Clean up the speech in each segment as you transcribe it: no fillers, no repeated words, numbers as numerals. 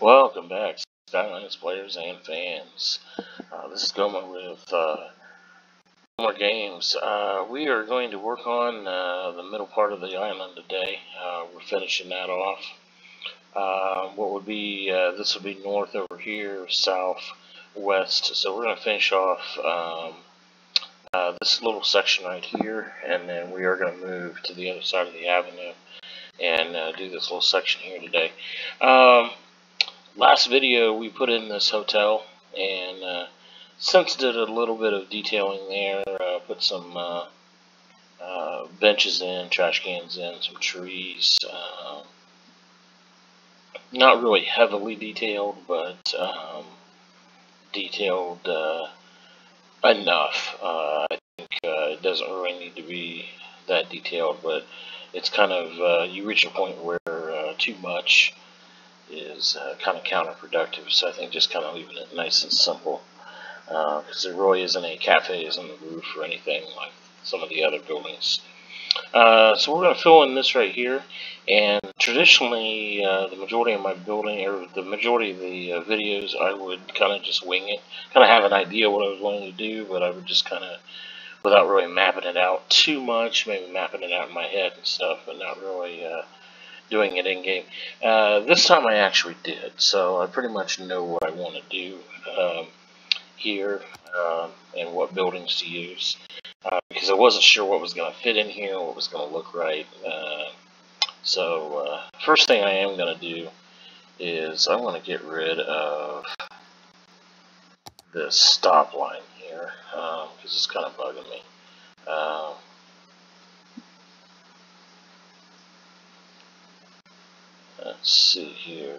Welcome back, Skylines players and fans. This is Gomer with Gomer Games. We are going to work on the middle part of the island today. We're finishing that off. What would be this would be north over here, south, west. So we're going to finish off this little section right here, and then we are going to move to the other side of the avenue and do this little section here today. Last video we put in this hotel, and since did a little bit of detailing there, put some benches in, trash cans in, some trees. Not really heavily detailed, but detailed enough. I think it doesn't really need to be that detailed, but it's kind of, you reach a point where too much is kind of counterproductive, so I think just kind of leaving it nice and simple, because there really isn't any cafes on the roof or anything like some of the other buildings. So we're going to fill in this right here, and traditionally the majority of my building, or the majority of the videos, I would kind of just wing it, kind of have an idea what I was wanting to do, but I would just kind of, without really mapping it out too much, maybe mapping it out in my head and stuff, but not really doing it in-game. This time I actually did, so I pretty much know what I want to do here and what buildings to use, because I wasn't sure what was going to fit in here, what was going to look right. So first thing I am going to do is I want to get rid of this stop line here, because it's kind of bugging me. Let's see here.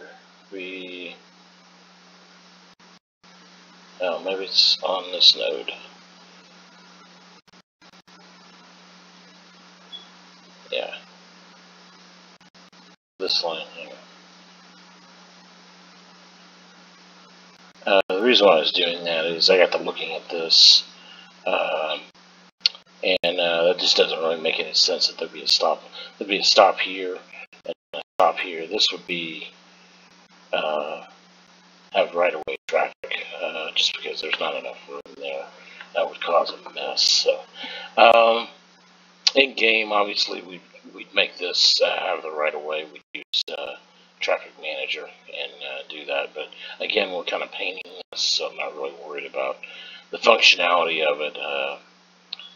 Oh, maybe it's on this node. Yeah. This line here. The reason why I was doing that is I got to looking at this, and that just doesn't really make any sense that there'd be a stop. There'd be a stop here. Here, this would be have right-of-way traffic, just because there's not enough room there. That would cause a mess. So, in game, obviously, we'd make this out of the right-of-way. We'd use Traffic Manager and do that. But again, we're kind of painting this, so I'm not really worried about the functionality of it.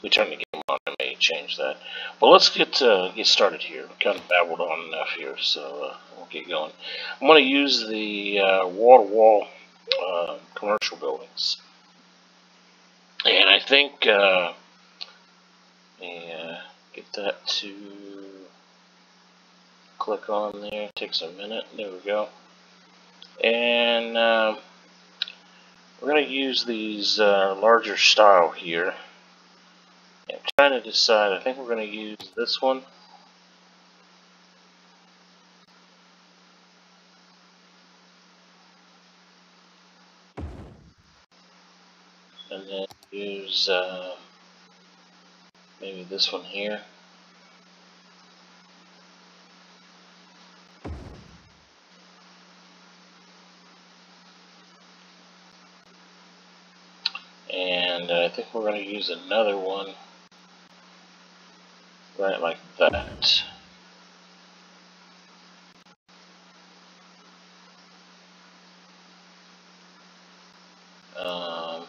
We turn the game on and may change that. But let's get started here. We've kind of babbled on enough here, so we'll get going. I'm going to use the wall-to-wall commercial buildings. And I think, get that to click on there. It takes a minute. There we go. And we're going to use these larger style here. I'm trying to decide. I think we're going to use this one. And then use maybe this one here. And I think we're going to use another one. Right like that. And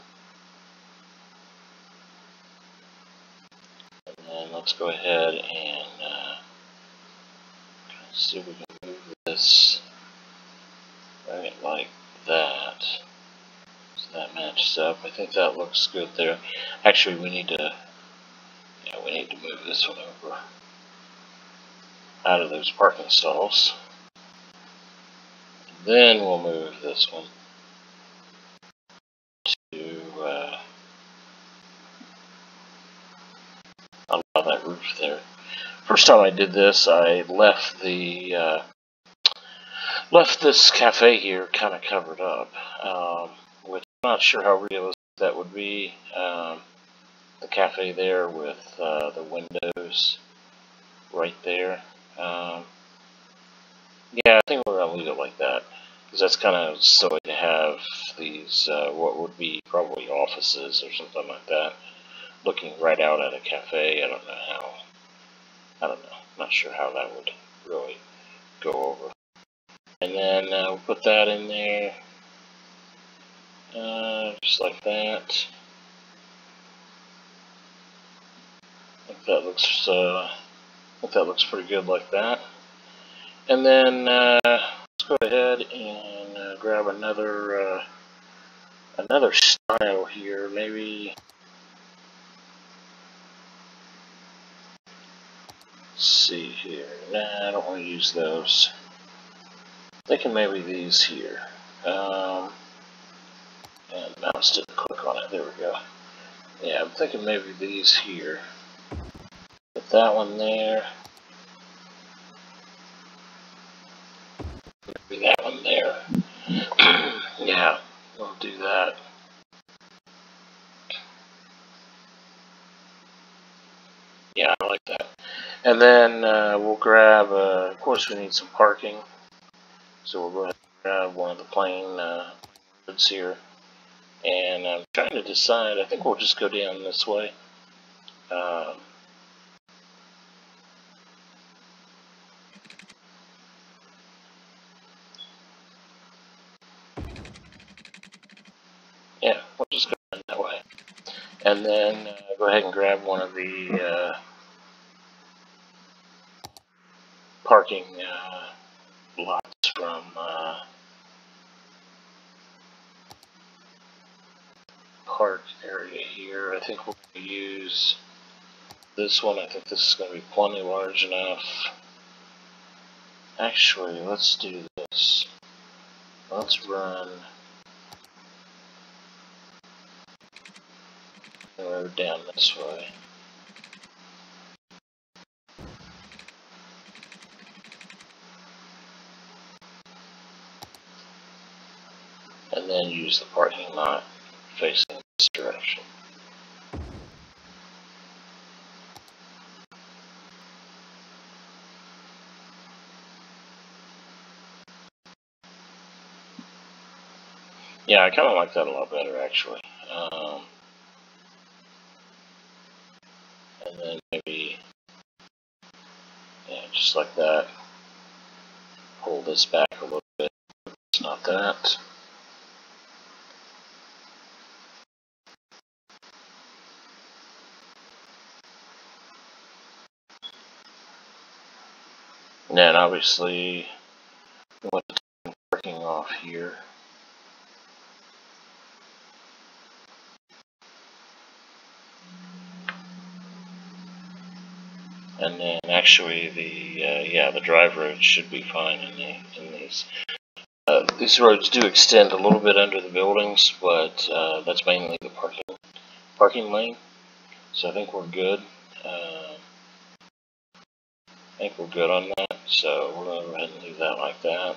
then let's go ahead and see if we can move this right like that. So that matches up. I think that looks good there. Actually, we need to. Yeah, we need to move this one over out of those parking stalls. Then we'll move this one to allow that roof there. First time I did this, I left the left this cafe here kind of covered up, which I'm not sure how realistic that would be. The cafe there with the windows right there. Yeah, I think we're going to leave it like that. because that's kind of silly to have these, what would be probably offices or something like that, looking right out at a cafe. I don't know how, not sure how that would really go over. And then we'll put that in there, just like that. I think that looks, pretty good like that. And then let's go ahead and grab another another style here. Maybe let's see here. Nah, I don't want to use those. Thinking maybe these here. And mouse didn't click on it. There we go. Yeah, I'm thinking maybe these here. Put that one there. Maybe that one there. Yeah, we'll do that. Yeah, I like that. And then we'll grab, of course, we need some parking. So we'll go ahead and grab one of the plain roads here. And I'm trying to decide, I think we'll just go down this way. Yeah, we'll just go down that way. And then go ahead and grab one of the parking lots from park area here. I think we're going to use this one. I think this is going to be plenty large enough. Actually, let's do this. Let's run the road down this way. And then use the parking lot facing this direction. Yeah, I kind of like that a lot better, actually. And then maybe, yeah, just like that. Pull this back a little bit. It's not that. And then obviously, we want to turn parking off here. And then actually the, yeah, the drive roads should be fine in these. These roads do extend a little bit under the buildings, but that's mainly the parking lane. So I think we're good. I think we're good on that, so we're going to go ahead and leave that like that.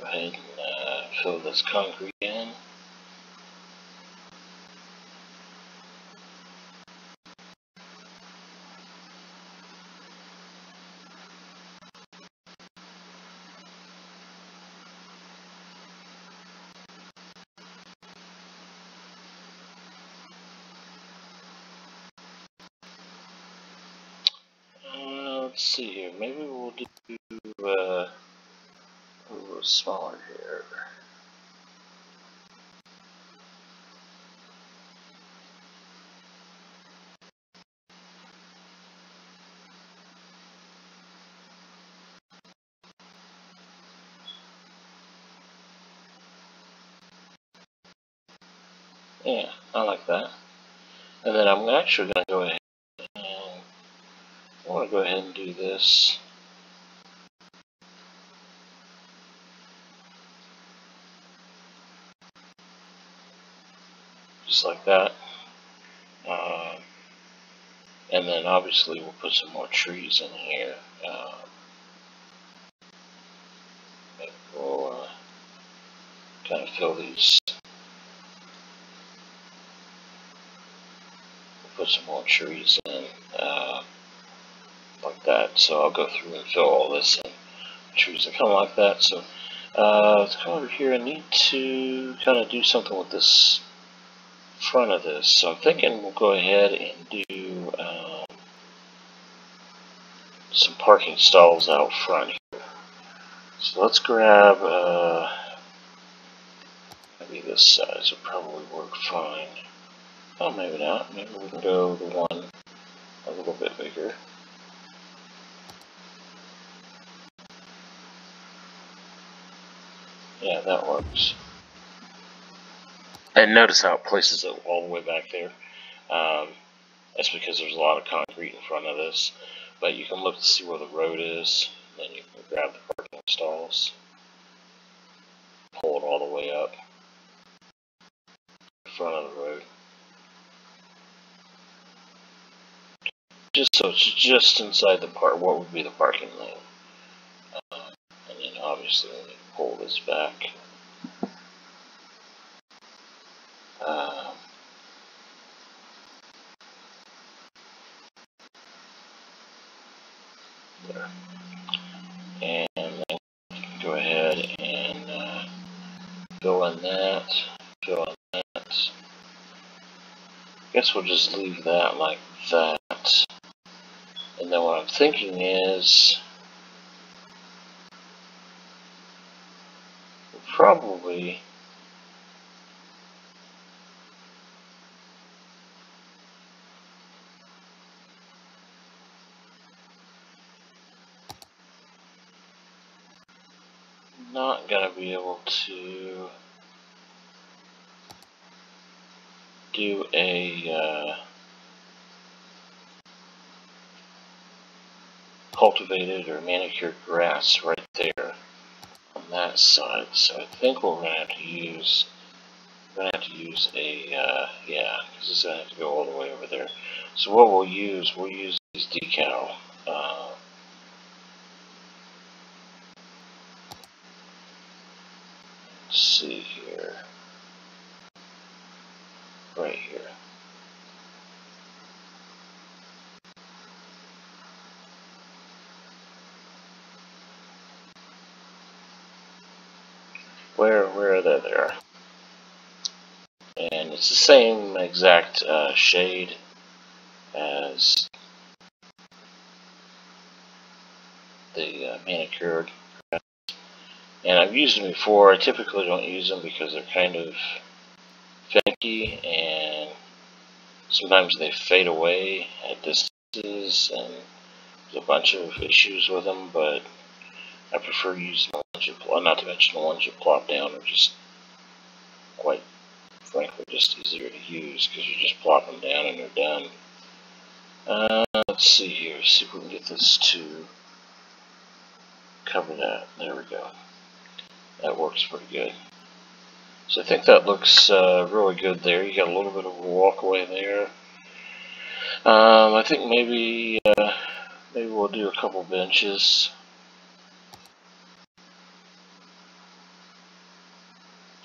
Go ahead and fill this concrete in. Let's see here, maybe we'll do a little smaller here. Yeah, I like that. And then I'm actually going to go ahead. I want to go ahead and do this. Just like that. And then obviously we'll put some more trees in here. We'll kind of fill these put some more trees in, like that. So I'll go through and fill all this in. Trees are kind of like that. So let's come over here. I need to kind of do something with this front of this. So I'm thinking we'll go ahead and do some parking stalls out front here. So let's grab maybe this size will probably work fine. Oh, maybe not. Maybe we can go the one a little bit bigger. Yeah, that works. And notice how it places it all the way back there. That's because there's a lot of concrete in front of this. But you can look to see where the road is. Then you can grab the parking stalls. Pull it all the way up. In front of the road. Just so it's just inside the park, what would be the parking lane. And then obviously we need to pull this back. There. And then we can go ahead and fill in that, fill in that. I guess we'll just leave that like that. And then what I'm thinking is, we'll probably not gonna be able to do a cultivated or manicured grass right there on that side. So I think we're going to have to use, a, yeah, because it's going to have to go all the way over there. So what we'll use this decal. Let's see here, right here. Where are they there? And it's the same exact shade as the manicured grass. And I've used them before. I typically don't use them because they're kind of finicky and sometimes they fade away at distances and there's a bunch of issues with them, but I prefer using the ones you plop, not to mention the ones you plop down are just, quite frankly, just easier to use because you just plop them down and they're done. Let's see here, see if we can get this to cover that. There we go. That works pretty good. So I think that looks really good there. You got a little bit of a walkway there. I think maybe, maybe we'll do a couple benches.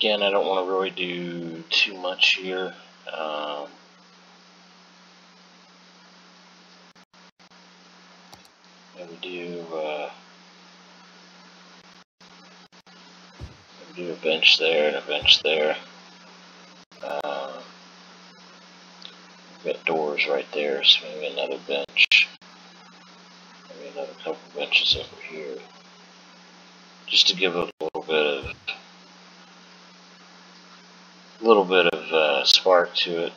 Again, I don't want to really do too much here. Maybe do a bench there and a bench there. We've got doors right there, so maybe another bench. Maybe another couple benches over here, just to give it a little bit of spark to it.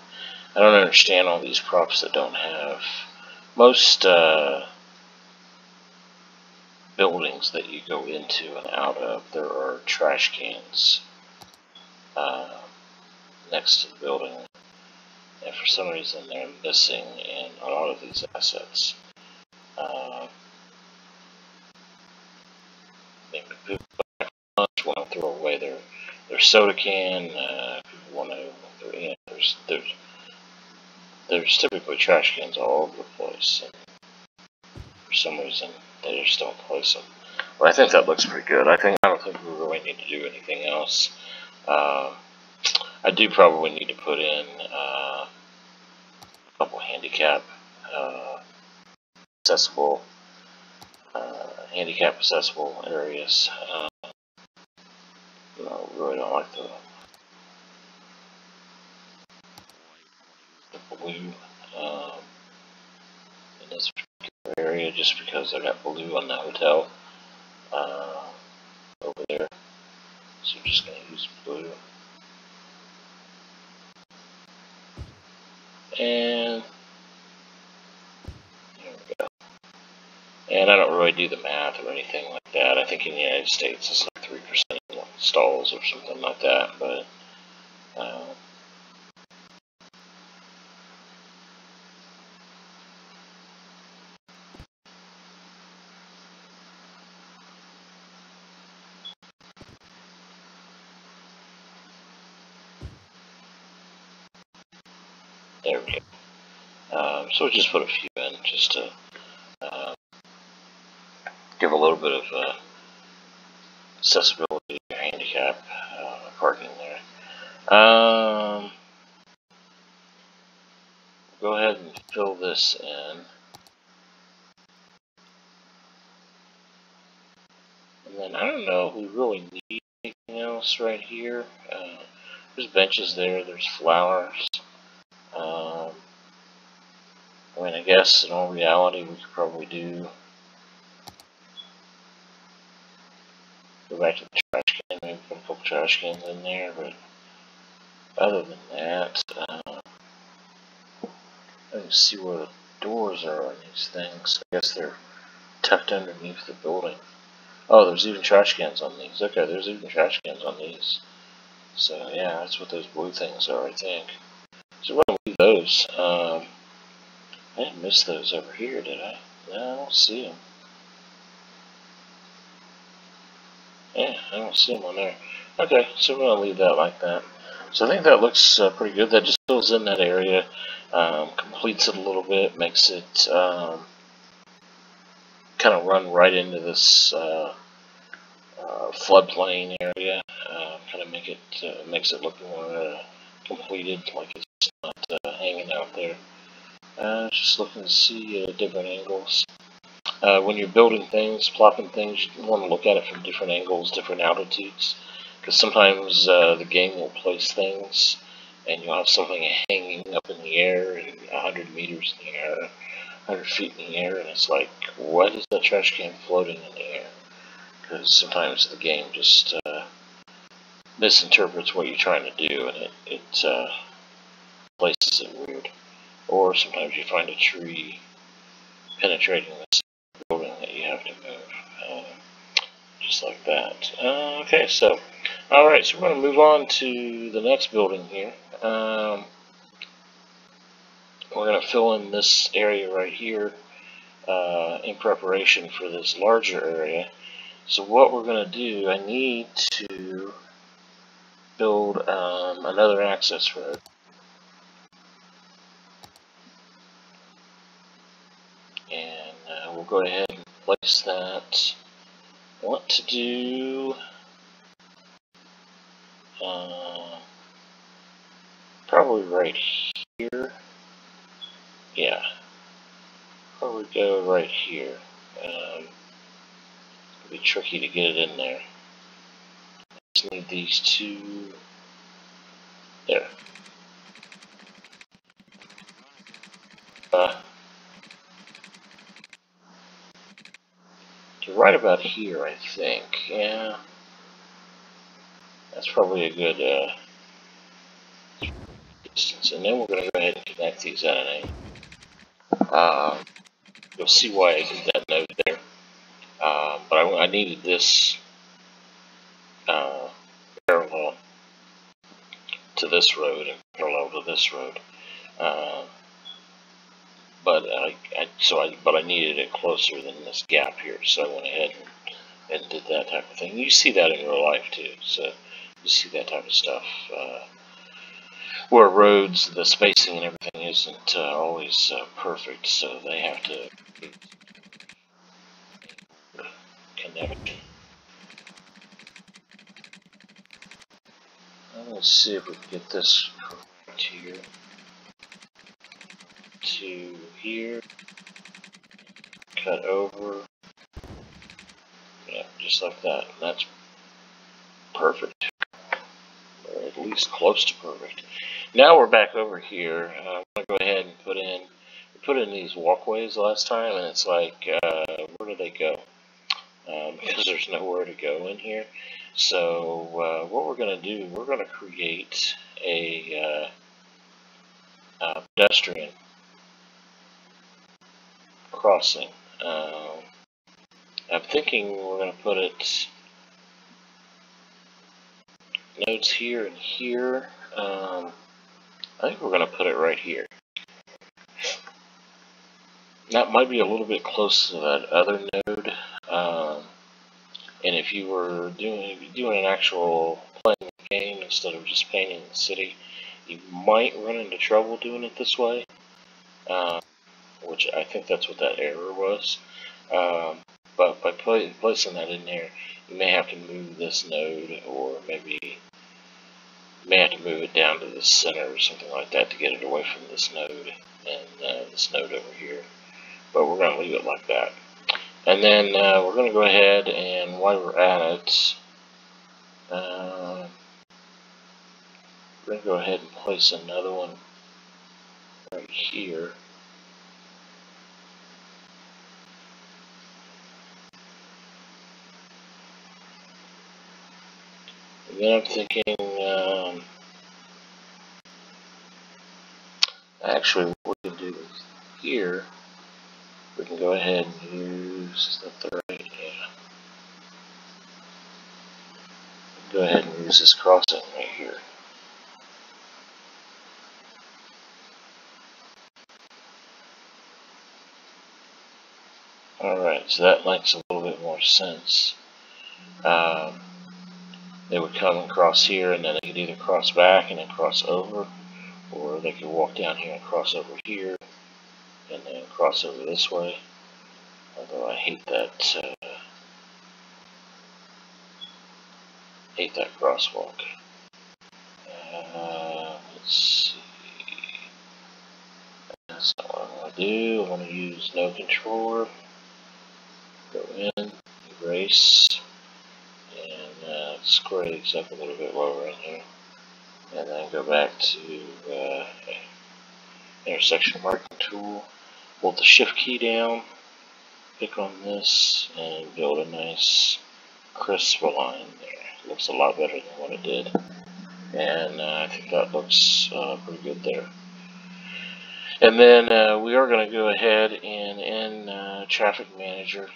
I don't understand all these props that don't have. Most buildings that you go into and out of, there are trash cans next to the building, and for some reason they're missing in a lot of these assets. Maybe people want to throw away their soda can. There's typically trash cans all over the place, and for some reason they just don't place them. Well, I think that looks pretty good. I don't think we really need to do anything else. I do probably need to put in a couple handicap accessible areas. You know, really don't like the blue in this particular area, just because I got blue on the hotel over there. So I'm just gonna use blue. And there we go. And I don't really do the math or anything like that. I think in the United States it's like 3% stalls or something like that. But there we go. So we'll just put a few in just to give a little bit of accessibility to handicap parking there. Go ahead and fill this in. And then I don't know if we really need anything else right here. There's benches there, there's flowers. I mean, I guess in all reality, we could probably do go back to the trash can, maybe put a couple trash cans in there, but other than that, I don't see where the doors are on these things. I guess they're tucked underneath the building. Oh, there's even trash cans on these. Okay, there's even trash cans on these. So, yeah, that's what those blue things are, I think. So we're going to leave those. I didn't miss those over here, did I? No, I don't see them. Yeah, I don't see them on there. Okay, so we're going to leave that like that. So I think that looks pretty good. That just fills in that area, completes it a little bit, makes it kind of run right into this floodplain area. Kind of makes it look more completed, like it's not hanging out there. Just looking to see different angles. When you're building things, plopping things, you want to look at it from different angles, different altitudes, because sometimes the game will place things and you'll have something hanging up in the air and 100 meters in the air, 100 feet in the air, and it's like, what is that trash can floating in the air? Because sometimes the game just misinterprets what you're trying to do, and it places it weird. Or sometimes you find a tree penetrating this building that you have to move, just like that. Okay, so, alright, so we're going to move on to the next building here. We're going to fill in this area right here in preparation for this larger area. So what we're going to do, I need to build another access road. And we'll go ahead and place that. I want to do probably right here. Yeah, probably go right here. It'll be tricky to get it in there. I just need these two there. Right about here, I think. Yeah, that's probably a good distance. And then we're going to go ahead and connect these in. You'll see why I did that node there. But I needed this parallel to this road and parallel to this road. But I needed it closer than this gap here, so I went ahead and did that type of thing. You see that in real life too, so you see that type of stuff where roads, the spacing and everything isn't always perfect, so they have to connect. Let's see if we can get this correct here. to here, cut over, yeah, just like that. And that's perfect, or at least close to perfect. Now we're back over here. I'm gonna go ahead and put in these walkways last time, and it's like, where do they go? Because there's nowhere to go in here. So what we're going to do, we're going to create a pedestrian crossing. I'm thinking we're going to put it nodes here and here. I think we're going to put it right here. That might be a little bit close to that other node. And if you were doing an actual playing game instead of just painting the city, you might run into trouble doing it this way, which I think that's what that error was. But by placing that in there, you may have to move this node, or maybe you may have to move it down to the center or something like that to get it away from this node and this node over here. But we're going to leave it like that. And then we're going to go ahead, and while we're at it, we're going to go ahead and place another one right here. And then I'm thinking, actually what we can do is here, we can go ahead and use the third, yeah. Go ahead and use this crossing right here. Alright, so that makes a little bit more sense. They would come and cross here, and then they could either cross back and then cross over, or they could walk down here and cross over here, and then cross over this way. Although I hate that crosswalk. Let's see. That's not what I want to do. I want to use no controller. Go in, erase, and square these up a little bit lower in here, and then go back to intersection marking tool. Hold the shift key down, click on this, and build a nice crisp line there. Looks a lot better than what it did, and I think that looks pretty good there. And then we are going to go ahead and in Traffic Manager,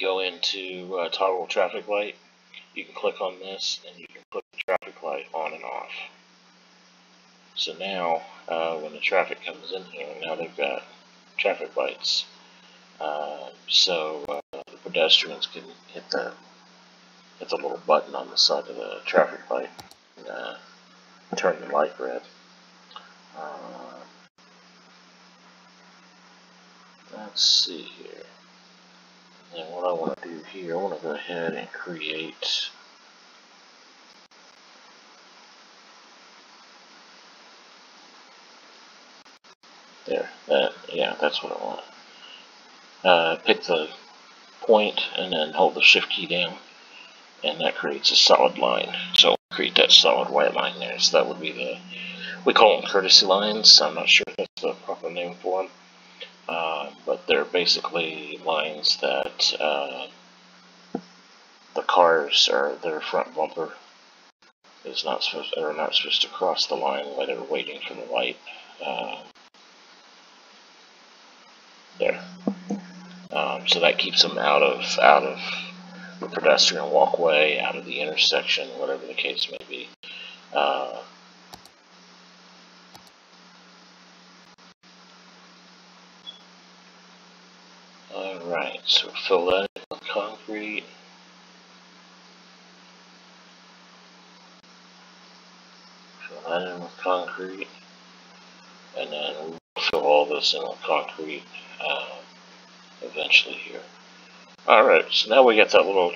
go into Toggle Traffic Light. You can click on this, and you can put the traffic light on and off. So now, when the traffic comes in here, now they've got traffic lights. So the pedestrians can hit the little button on the side of the traffic light and turn the light red. Let's see here. And what I want to do here, I want to go ahead and create there, yeah, that's what I want. Pick the point and then hold the shift key down, and that creates a solid line. So I'll create that solid white line there. So that would be we call them courtesy lines. I'm not sure if that's the proper name for them, but they're basically lines that the cars or their front bumper is not supposed to cross the line while they're waiting for the light. There. So that keeps them out of the pedestrian walkway, out of the intersection, whatever the case may be. Alright, so fill that in with concrete. Fill that in with concrete. And then we'll fill all this in with concrete. Eventually here. Alright, so now we got that little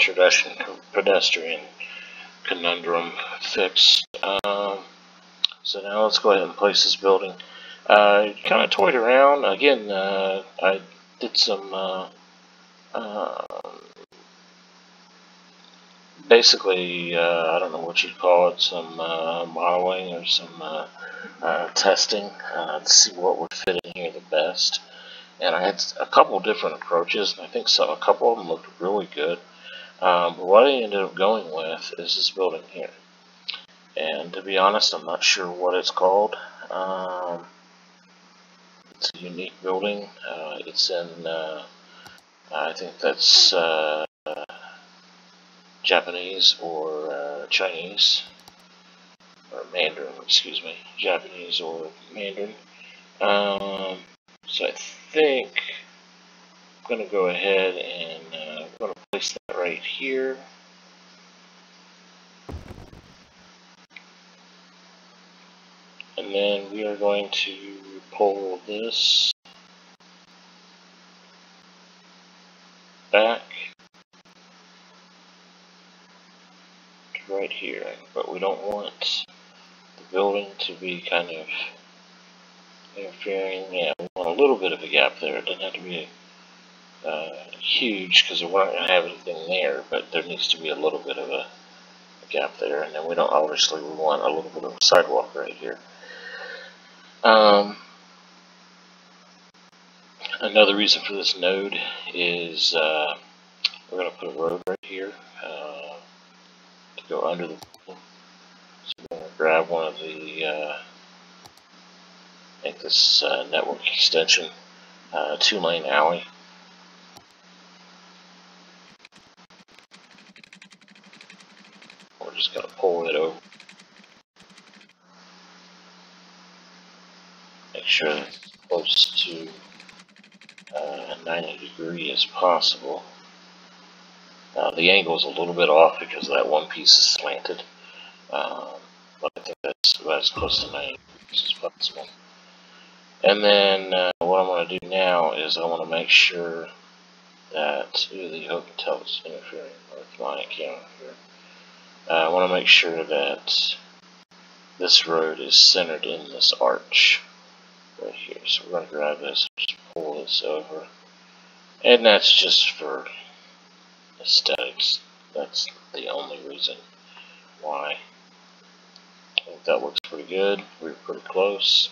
pedestrian conundrum fixed. So now let's go ahead and place this building. Kind of toyed around. Again, I did some basically, I don't know what you'd call it, some modeling or some testing to see what would fit in here the best. And I had a couple different approaches, and I think a couple of them looked really good. But what I ended up going with is this building here. And to be honest, I'm not sure what it's called. It's a unique building. It's in, I think that's Japanese or Chinese, or Mandarin, excuse me, Japanese or Mandarin. So I think I'm going to go ahead and I'm going to place that right here. And then we are going to pull this back to right here, but we don't want the building to be kind of interfering. Yeah, we want a little bit of a gap there. It doesn't have to be huge because we're not going to have anything there, but there needs to be a little bit of a gap there. And then we don't, obviously we want a little bit of a sidewalk right here. Another reason for this node is we're going to put a road right here to go under the building. So we're going to grab one of the, I think this network extension, 2-lane alley. We're just going to pull it over. Make sure that it's close to 90 degrees as possible. The angle is a little bit off because that one piece is slanted, but I think that's about as close to 90 degrees as possible. And then what I'm going to do now is I want to make sure that the hotel is interfering with my camera here. I want to make sure that this road is centered in this arch right here. So we're going to grab this and just pull this over. And that's just for aesthetics. That's the only reason why. I think that looks pretty good. We're pretty close.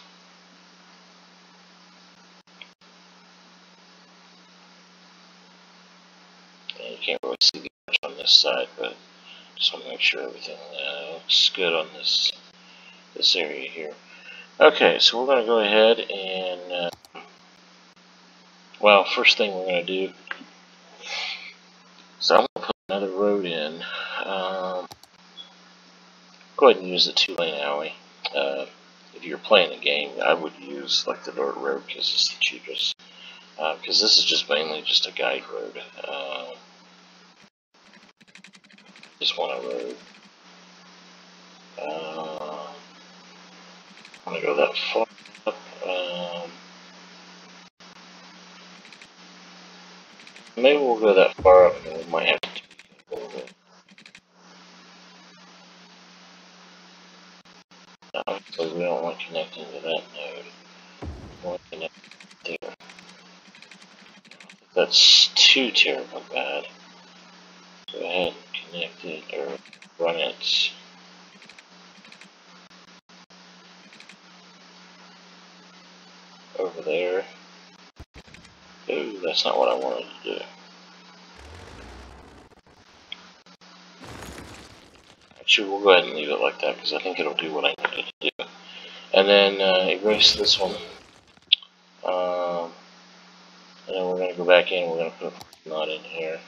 And you can't really see the arch on this side, but just want to make sure everything looks good on this area here. Okay, so we're going to go ahead and, well, first thing we're going to do is I'm going to put another road in. Go ahead and use the 2-lane alley. If you're playing a game, I would use like the dirt road because it's the cheapest. Because this is just mainly just a guide road. Just want a road. I'm going to go that far up. Maybe we'll go that far up and we might have to do a little bit. Obviously we don't want connecting to that node. We want to connect there. That's too terrible bad. Go ahead and connect it or run it. Over there. Ooh, that's not what I wanted to do. Actually, we'll go ahead and leave it like that because I think it'll do what I need it to do. And then erase this one. And then we're going to go back in. We're going to put a knot in here.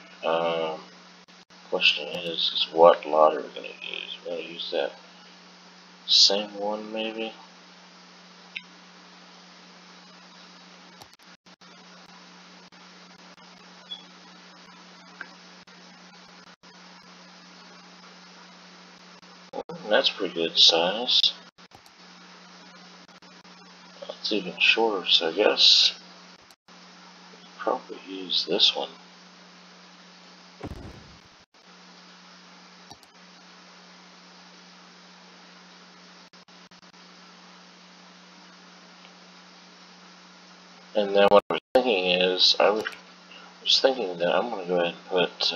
Question is what lot are we going to use? We're going to use that same one, maybe. That's pretty good size. It's even shorter, so I guess we'll probably use this one. And then what I was thinking is, I was thinking that I'm going to go ahead and put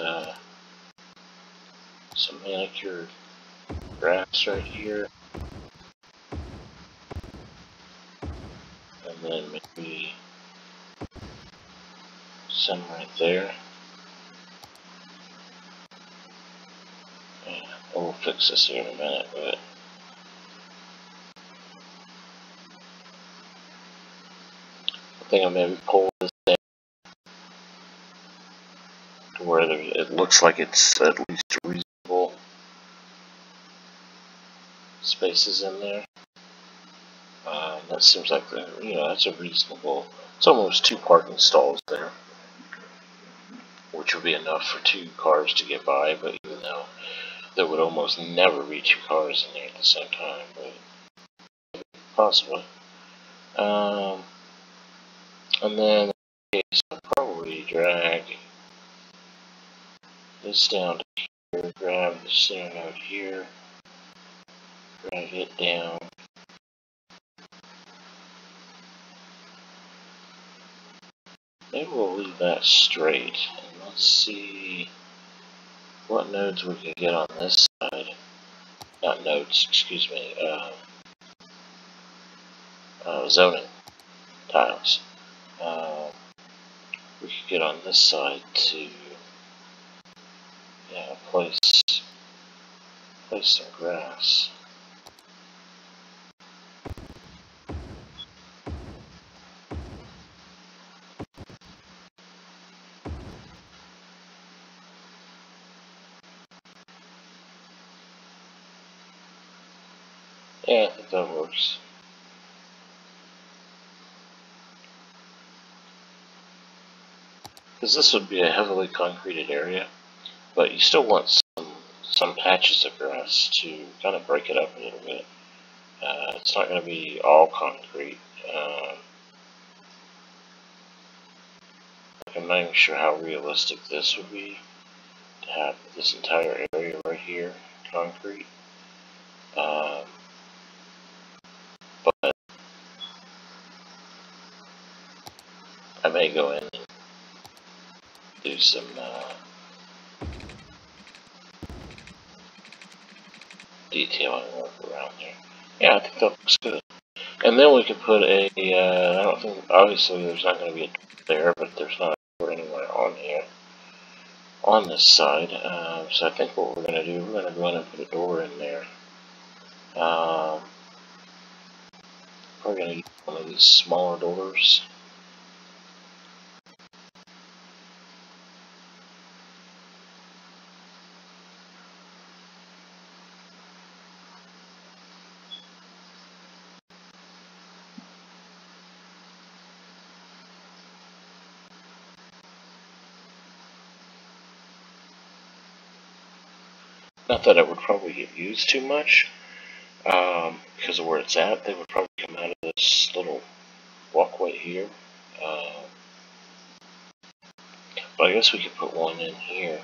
some manicured grass right here. And then maybe some right there. Yeah, we'll fix this here in a minute, but I think I'll maybe pull this down to where it looks like it's at least reasonable spaces in there. That seems like the, that's a reasonable. It's almost 2 parking stalls there, which would be enough for 2 cars to get by. But even though there would almost never be 2 cars in there at the same time, but possibly. And then I'll probably drag this down to here, grab the center node here, drag it down, maybe we'll leave that straight, and let's see what nodes we can get on this side, not nodes, excuse me, zoning tiles. We could get on this side to, place some grass. Yeah, I think that works. Because this would be a heavily concreted area, but you still want some patches of grass to kind of break it up a little bit. It's not going to be all concrete. I'm not even sure how realistic this would be to have this entire area right here concrete. But I may go in and do some detailing work around there. Yeah, I think that looks good. And then we could put a, I don't think, obviously there's not going to be a door there, but there's not a door anywhere on here, on this side. So I think what we're going to do, we're going to go in and put a door in there. We're going to use one of these smaller doors. Not that it would probably get used too much, because of where it's at. They would probably come out of this little walkway here. But I guess we could put one in here.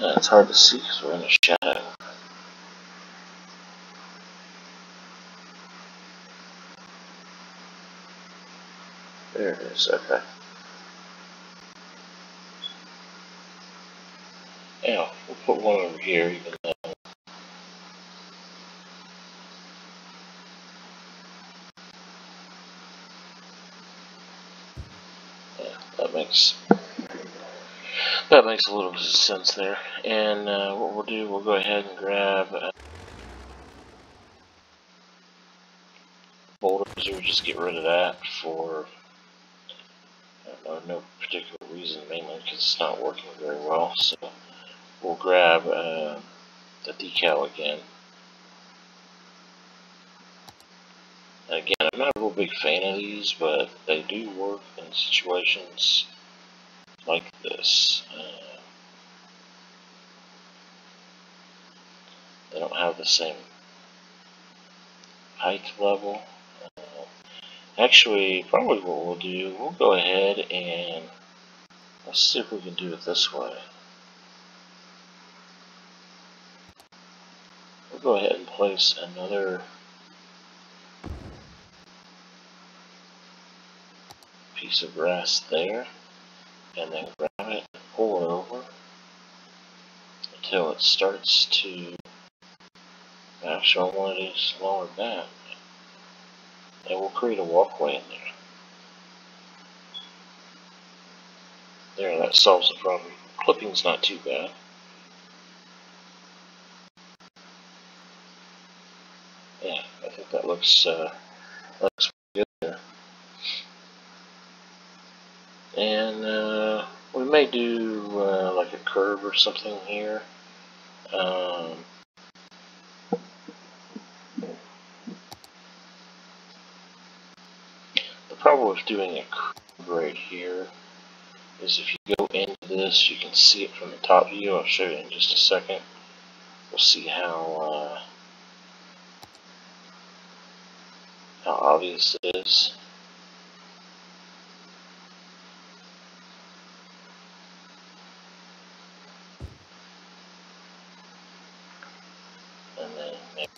It's hard to see because we're in a shadow. There it is, okay. Yeah, we'll put one over here, even though yeah, that makes a little bit of sense there. And what we'll do, we'll go ahead and grab boulders. We'll just get rid of that for no particular reason, mainly because it's not working very well. So we'll grab the decal again. And again, I'm not a real big fan of these, but they do work in situations like this. They don't have the same height level. Actually, probably what we'll do, we'll go ahead and let's see if we can do it this way. We'll go ahead and place another piece of grass there, and then grab it and pull it over until it starts to match on one of these lower bands, and we'll create a walkway in there. There, that solves the problem. Clipping's not too bad. Yeah, I think that looks good there. And we may do like a curve or something here. The problem with doing a curve right here is if you go into this, you can see it from the top view. I'll show you in just a second. We'll see how obvious it is. And then maybe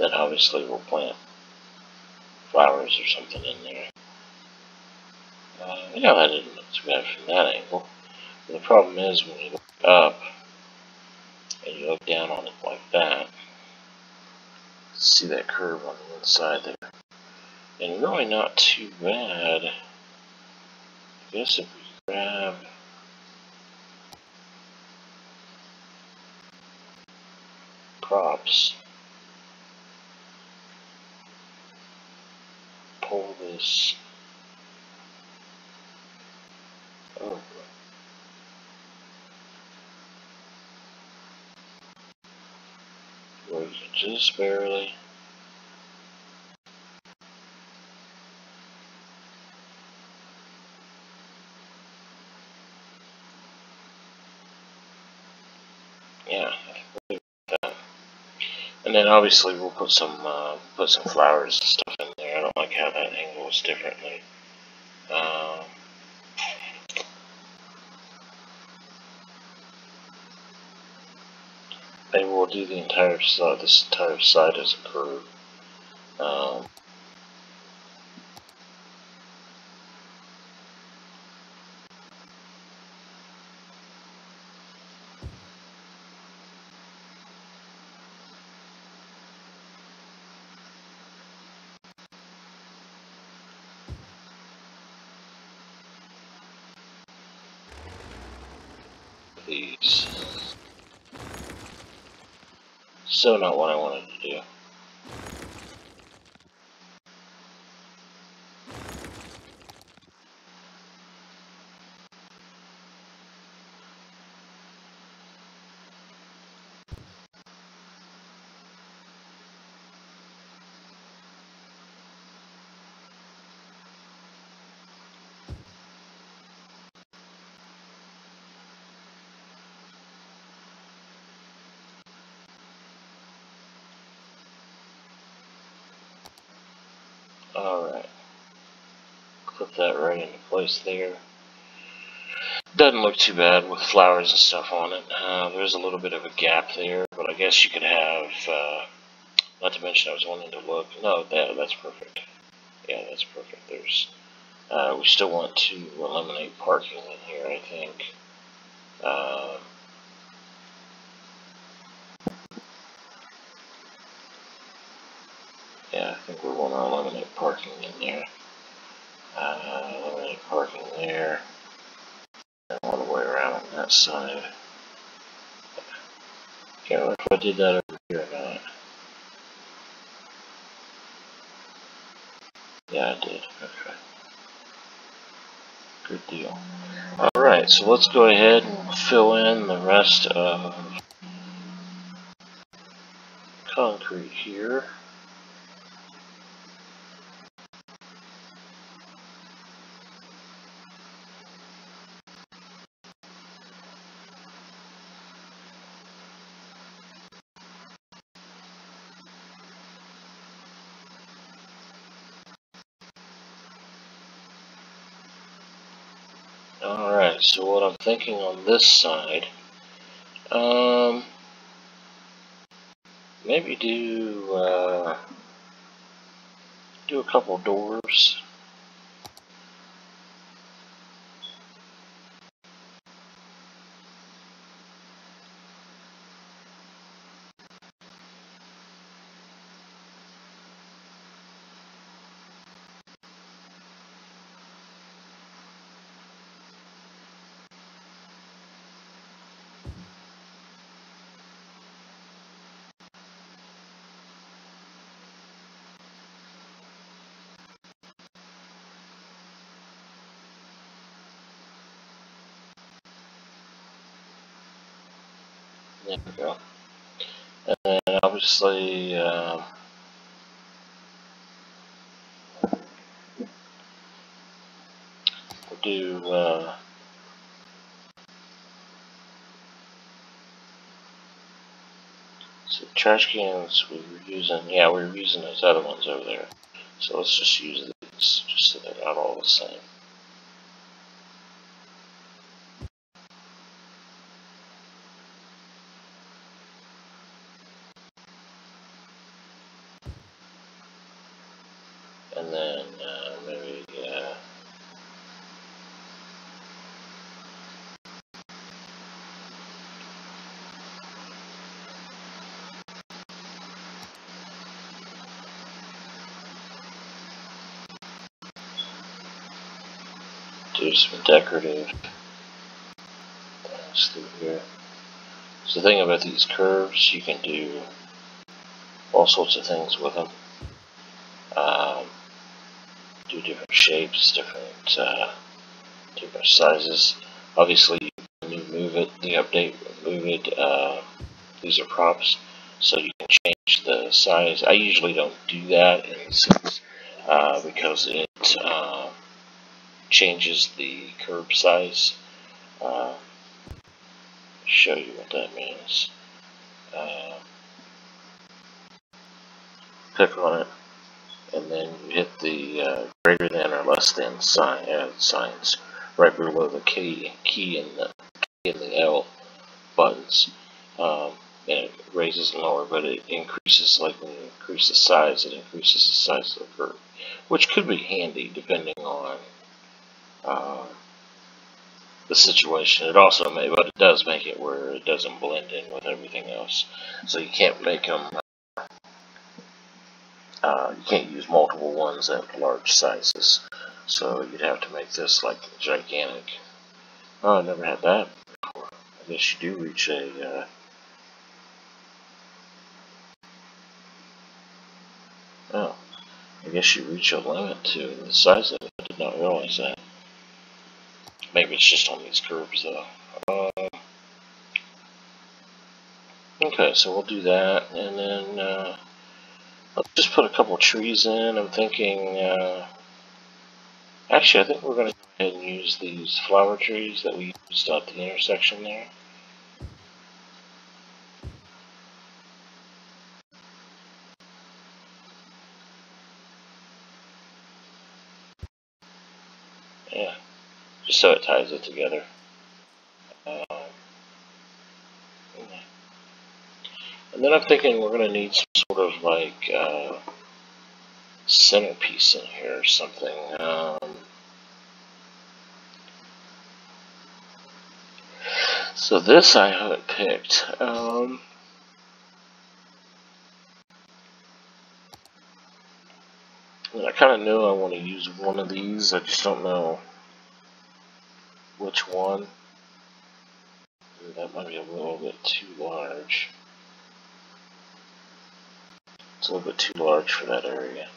then obviously we'll plant flowers or something in there. You know, that didn't look too bad from that angle. But the problem is when you look up and you look down on it like that, see that curve on the inside there. And really not too bad. I guess if we grab props, pull this over. Where you can just barely and then obviously we'll put some flowers and stuff in there. I don't like how that angle is differently. Maybe we'll do the entire side. This entire side as a curve. These. So not what I wanted to do. Alright, clip that right into place there. Doesn't look too bad with flowers and stuff on it. There's a little bit of a gap there, but I guess you could have, not to mention I was wanting to look. No, that's perfect. Yeah, that's perfect. There's, we still want to eliminate parking in here, I think. Yeah, I think we want to eliminate parking in there. Eliminate parking there. And all the way around on that side. Can't remember if I did that over here or not. Yeah, I did. Okay. Good deal. Alright, so let's go ahead and fill in the rest of concrete here. Alright, so what I'm thinking on this side, maybe do a couple doors. There we go. And obviously, we'll do so trash cans we were using. Yeah, we were using those other ones over there. So let's just use these just so they're not all the same. Do some decorative things through here. So the thing about these curves, you can do all sorts of things with them. Do different shapes, different sizes. Obviously, when you move it, the update will move it. These are props, so you can change the size. I usually don't do that in a sense, because it changes the curb size. Show you what that means. Click on it, and then you hit the greater than or less than sign, signs right below the key and the L buttons. And it raises and lowers, but it increases. Like when you increase the size, it increases the size of the curb, which could be handy depending on the situation. It also may, but it does make it where it doesn't blend in with everything else. So you can't make them, you can't use multiple ones at large sizes. So you'd have to make this like gigantic. Oh, I never had that before. I guess you do reach a, oh, I guess you reach a limit to the size of it. I did not realize that. Maybe it's just on these curves though. Okay, so we'll do that, and then let's just put a couple trees in. I'm thinking, actually I think we're going to go ahead and use these flower trees that we used at the intersection there. Yeah. Just so it ties it together. And then I'm thinking we're going to need some sort of like centerpiece in here or something. So this I haven't picked. I kind of know I want to use one of these. I just don't know which one. That might be a little bit too large. It's a little bit too large for that area.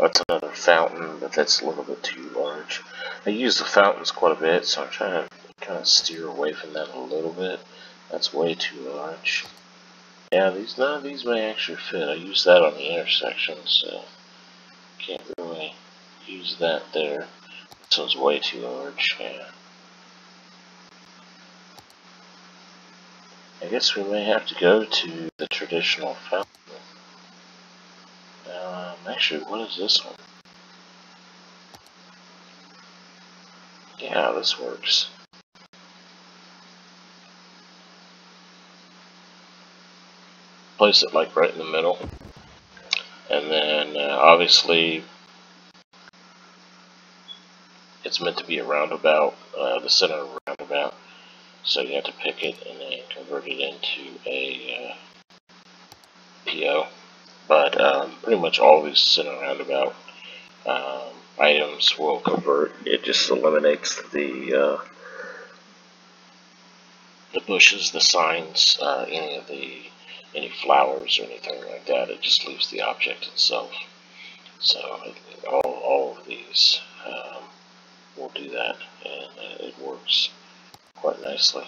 That's another fountain, but that's a little bit too large. I use the fountains quite a bit, so I'm trying to kind of steer away from that a little bit. That's way too large. Yeah, these, none of these may actually fit. I use that on the intersection, so can't really use that there. This one's way too large. Yeah. I guess we may have to go to the traditional fountain. Actually, what is this one? Yeah, this works. Place it like right in the middle. And then obviously it's meant to be a roundabout, the center of a roundabout. So you have to pick it and then convert it into a PO. But pretty much all these center roundabout items will convert. It just eliminates the bushes, the signs, any flowers or anything like that. It just leaves the object itself. So all of these will do that, and it works quite nicely.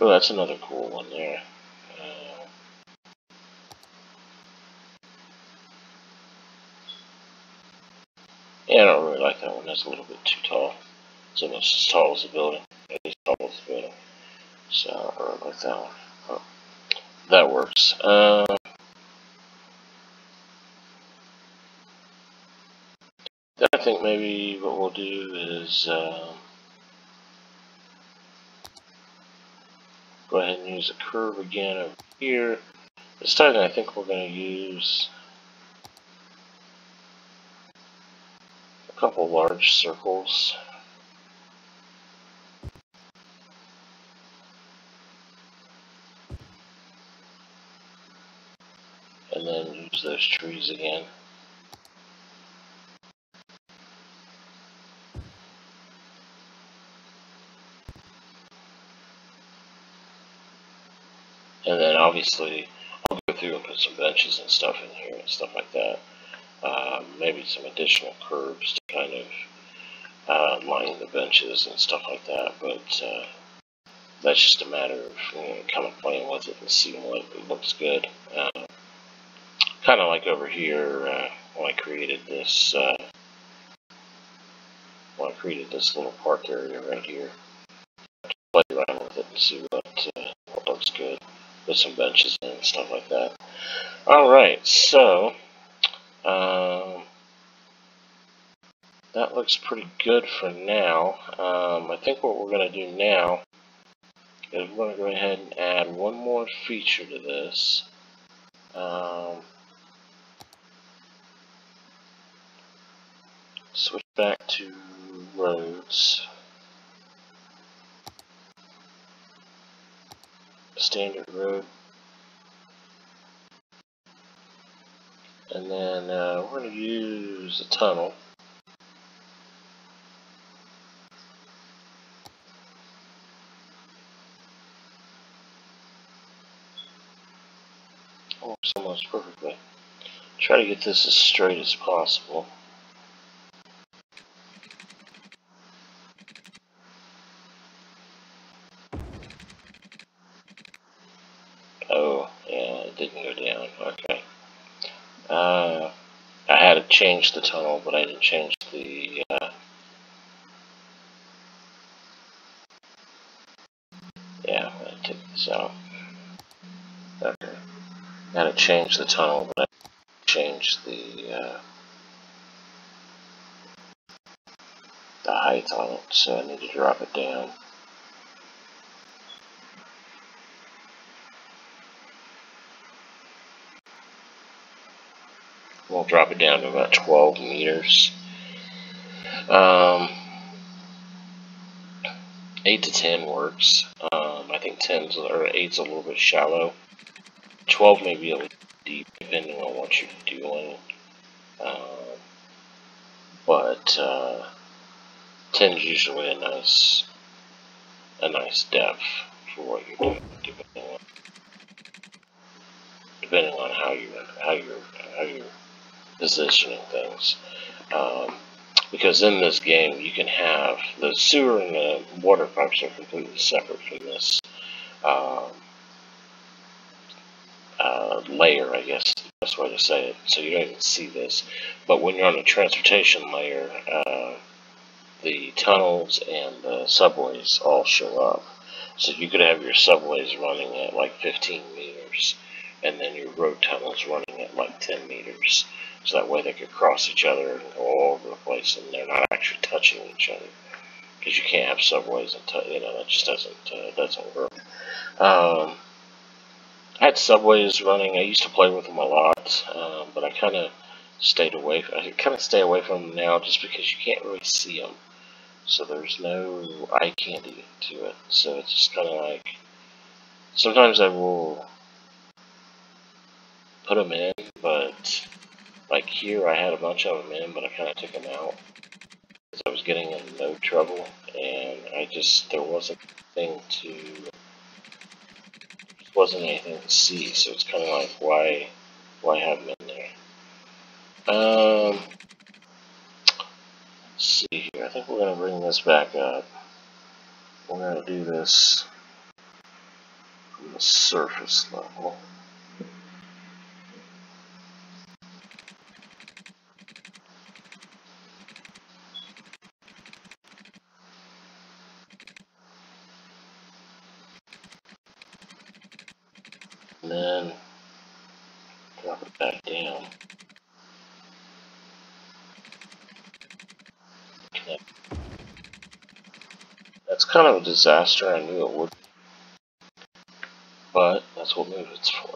Oh, that's another cool one there. Yeah, I don't really like that one. That's a little bit too tall. It's almost as tall as the building. It is tall as the building. So I don't really like that one. Oh. That works. I think maybe what we'll do is go ahead and use a curve again over here. This time I think we're going to use a couple large circles. And then use those trees again. And then obviously I'll go through and put some benches and stuff in here and stuff like that. Maybe some additional curves to kind of line the benches and stuff like that. But that's just a matter of kind of playing with it and seeing what looks good. Kind of like over here when I created this little park area right here. Just play around with it and see what looks good. Put some benches in and stuff like that. Alright, so that looks pretty good for now. I think what we're going to do now is we're going to go ahead and add one more feature to this. Switch back to roads, standard road, and then we're going to use a tunnel. Works almost perfectly. Try to get this as straight as possible. Changed the tunnel, but I didn't change the yeah, I'm gonna take this out. Okay. Now to change the tunnel, but I didn't change the height on it, so I need to drop it down. We'll drop it down to about 12 meters. 8 to 10 works. I think 10's or 8's a little bit shallow. 12 may be a little deep depending on what you're doing. But 10's usually a nice depth for what you're doing, depending on how you're positioning things, because in this game you can have the sewer and the water pipes are completely separate from this layer, I guess is the best way to say it, so you don't even see this. But when you're on the transportation layer, the tunnels and the subways all show up, so you could have your subways running at like 15 meters and then your road tunnels running at like 10 meters. so that way they could cross each other and go all over the place, and they're not actually touching each other, because you can't have subways and that just doesn't work. I had subways running. I used to play with them a lot, but I kind of stayed away. I kind of stay away from them now, just because you can't really see them, so there's no eye candy to it. So it's just kind of like, sometimes I will put them in, but like here I had a bunch of them in, but I kind of took them out because I was getting in no trouble, and there wasn't anything to see. So it's kind of like, why have them in there? Let's see here. I think we're gonna bring this back up. We're gonna do this from the surface level. And then drop it back down. Okay. That's kind of a disaster. I knew it would, but that's what movement's for.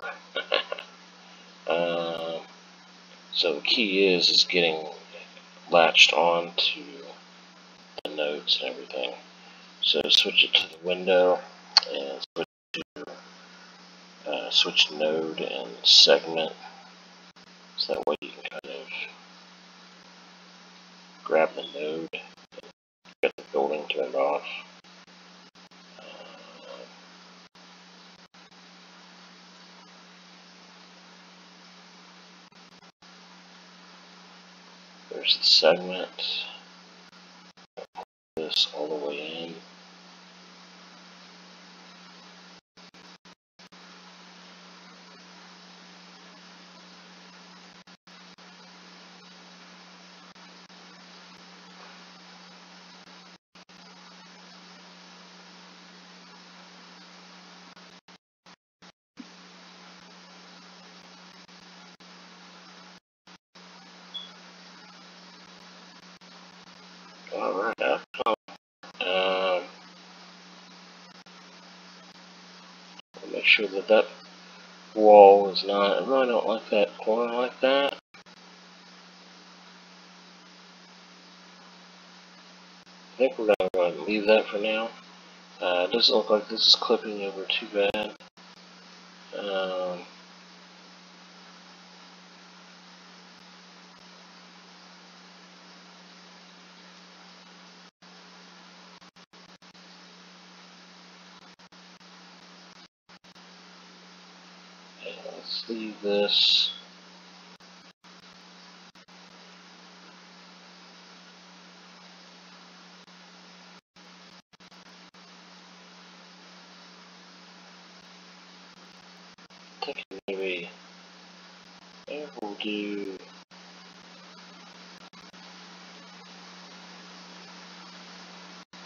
So the key is getting latched on to the nodes and everything. So switch it to the window and switch node and segment, so that way you can kind of grab the node and get the building turned off. There's the segment. Pull this all the way in. Alright, make sure that wall is not, I really don't like that corner like that. I think we're gonna go ahead and leave that for now. It doesn't look like this is clipping over too bad. Let's leave this. I think maybe we'll do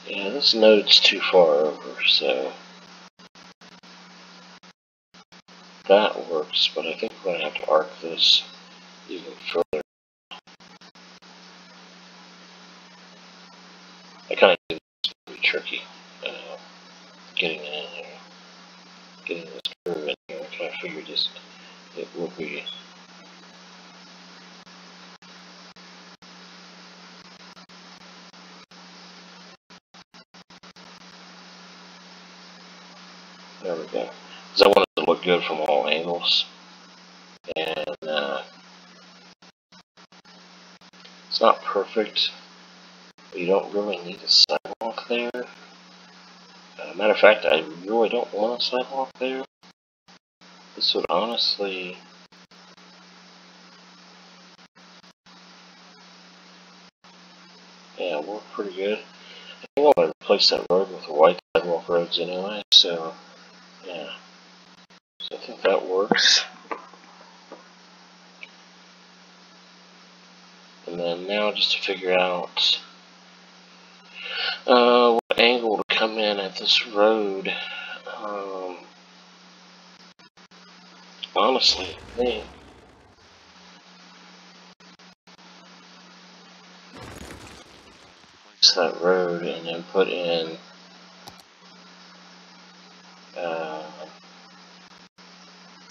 this node's too far over, so that works, but I think we're going to have to arc this even further. I kind of think it's going to be tricky getting it in here, getting this curve in here. I kind of figured it would be. There we go. Because I want it to look good from all angles, and it's not perfect, but you don't really need a sidewalk there. Matter of fact, I really don't want a sidewalk there. This would honestly work pretty good. I think I'm going to replace that road with the white sidewalk roads anyway, so yeah. I think that works. And then now just to figure out what angle to come in at this road. Honestly, I think that road and then put in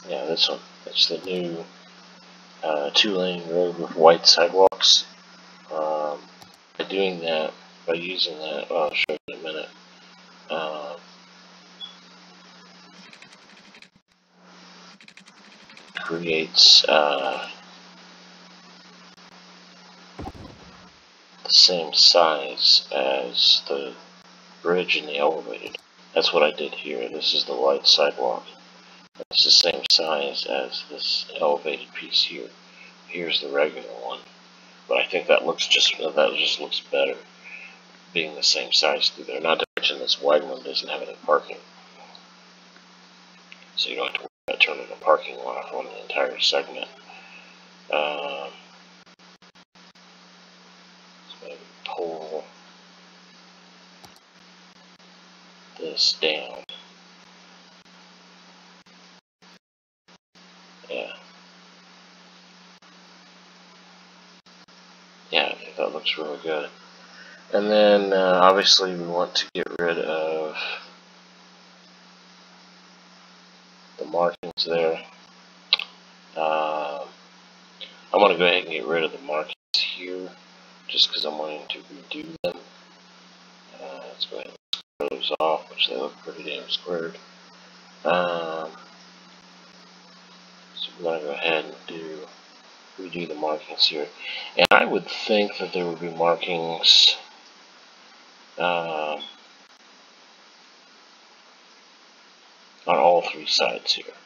yeah, this one. It's the new two-lane road with white sidewalks. By doing that, by using that, well, I'll show you in a minute. Creates the same size as the bridge in the elevated. That's what I did here. This is the white sidewalk. It's the same size as this elevated piece here. Here's the regular one, but I think that looks just looks better, being the same size through there. Not to mention this wide one doesn't have any parking, so you don't have to worry about turning a parking lot on the entire segment. So maybe pull this down. Yeah, I think that looks really good. And then obviously we want to get rid of the markings there. I want to go ahead and get rid of the markings here just because I'm wanting to redo them. Let's go ahead and square those off, which they look pretty damn squared. So we're going to go ahead and redo the markings here, and I would think that there would be markings on all three sides here.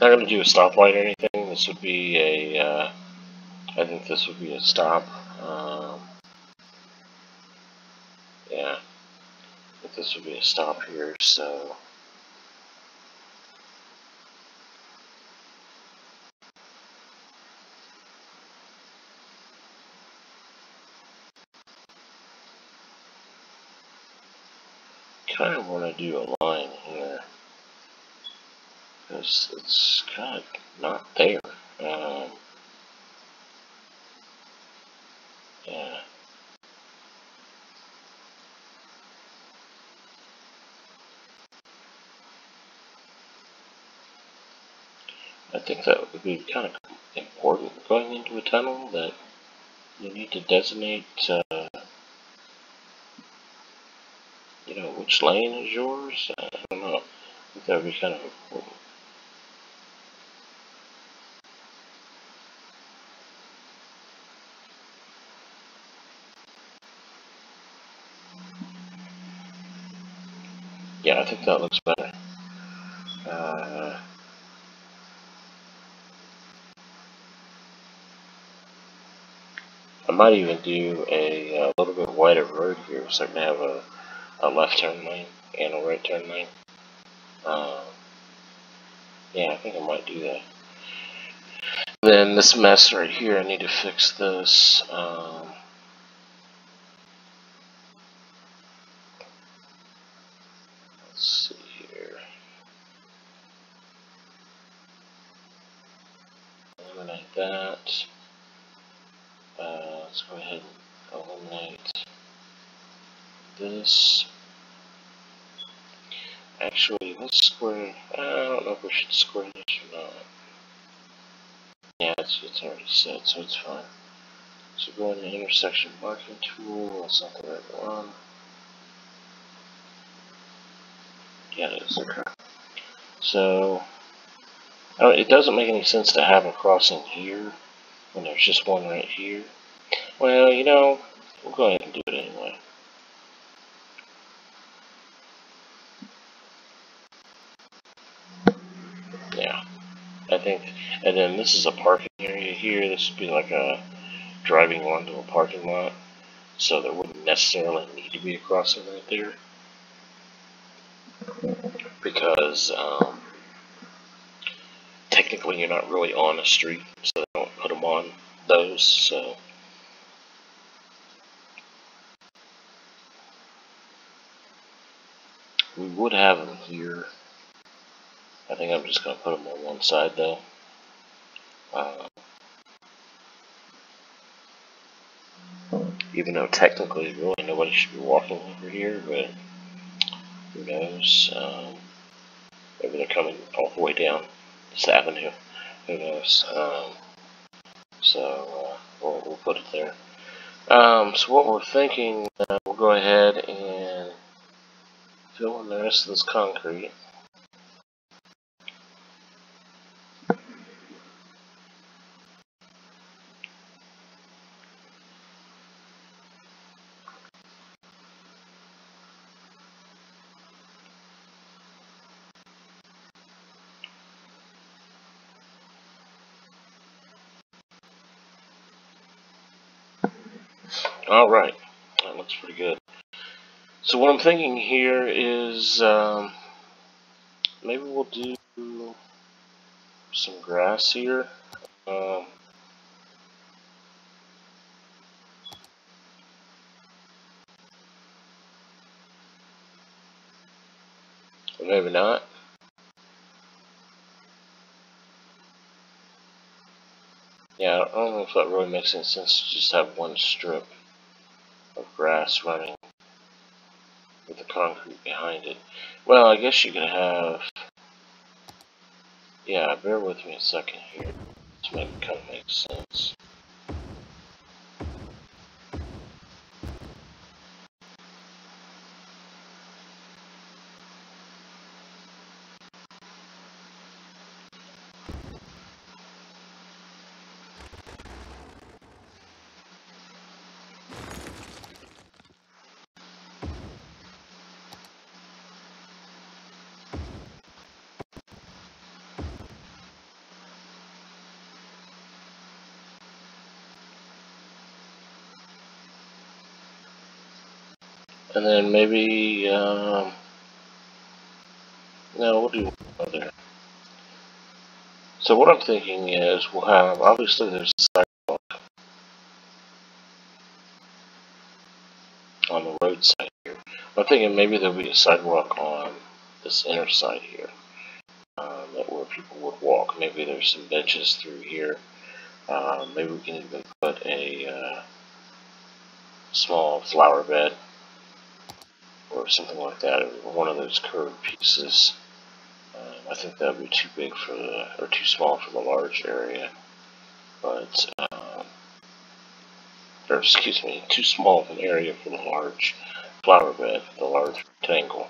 Not going to do a stoplight or anything. This would be a I think this would be a stop. This would be a stop here, so kind of want to do a line here because it's kind of not there. I think that would be kind of important going into a tunnel, that you need to designate, you know, which lane is yours. I don't know. I think that would be kind of important. Yeah, I think that looks better. I might even do a little bit wider road here, so I can have a left turn lane and a right turn lane. Yeah, I think I might do that. Then this mess right here, I need to fix this. Let's see. Let's go ahead and eliminate this. Actually, let's square. I don't know if we should square this or not. Yeah, it's already set, so it's fine. So go in the intersection marking tool. That's not the right one. Yeah, it is. Okay. So, it doesn't make any sense to have a crossing here when there's just one right here. Well, you know, we'll go ahead and do it anyway. Yeah, I think, and then this is a parking area here. This would be like a driving onto a parking lot, so there wouldn't necessarily need to be a crossing right there, because technically you're not really on a street, so they don't put them on those, so. We would have them here, I think I'm just going to put them on one side though. Even though technically really nobody should be walking over here, but who knows, maybe they're coming all the way down this avenue, who knows, so we'll put it there. So what we're thinking, we'll go ahead and fill in the rest of this concrete. Alright, that looks pretty good. So what I'm thinking here is maybe we'll do some grass here. Or maybe not. Yeah, I don't know if that really makes any sense to just have one strip of grass running with the concrete behind it. Well, I guess you could have, yeah, bear with me a second here to make it kind of make sense. And then maybe, no, we'll do one other. So what I'm thinking is we'll have, obviously there's a sidewalk on the roadside here. I'm thinking maybe there'll be a sidewalk on this inner side here, where people would walk. Maybe there's some benches through here. Maybe we can even put a small flower bed or something like that, or one of those curved pieces. I think that would be too big for the, or too small for the large area. But, or excuse me, too small of an area for the large flower bed, the large rectangle.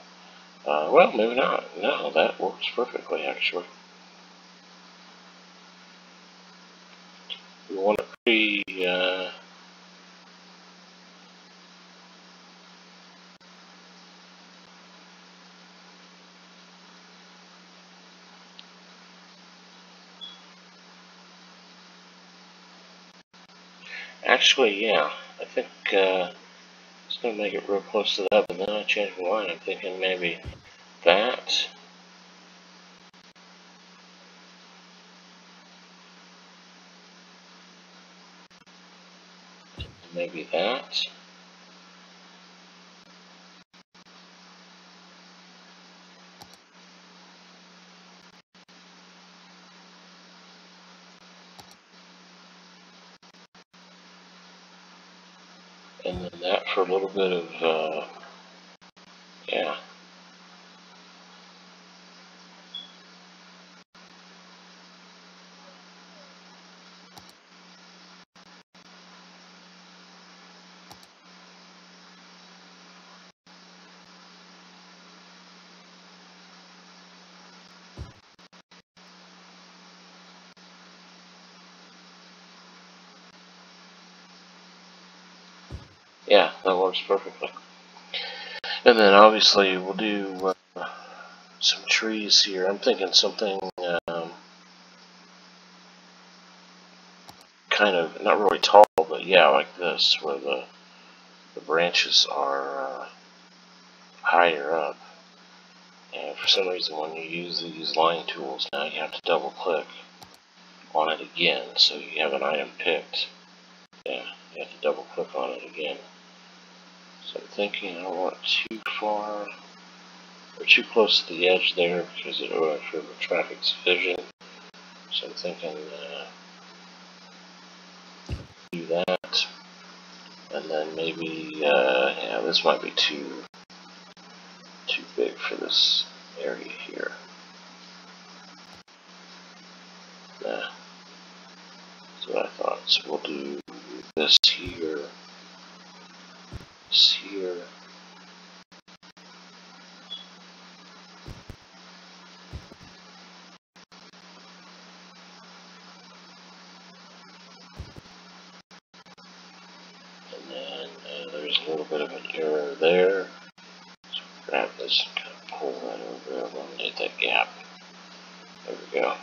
Well, maybe not. No, that works perfectly actually. We want a pretty, actually, yeah, I think it's going to make it real close to that, but then I changed my mind. I'm thinking maybe that. Maybe that. And then that for a little bit of, yeah. Yeah, that works perfectly. And then obviously we'll do some trees here. I'm thinking something kind of, not really tall, but yeah, like this, where the branches are higher up. And for some reason when you use these line tools, now you have to double click on it again, so you have an item picked. Yeah, you have to double click on it again. So I'm thinking I don't want too far We're too close to the edge there because it would improve the traffic's vision. So I'm thinking do that. And then maybe, yeah, this might be too big for this area here. Nah. That's what I thought. So we'll do this here. This here. A little bit of an error there. So grab this and kind of pull that over, eliminate that gap. There we go.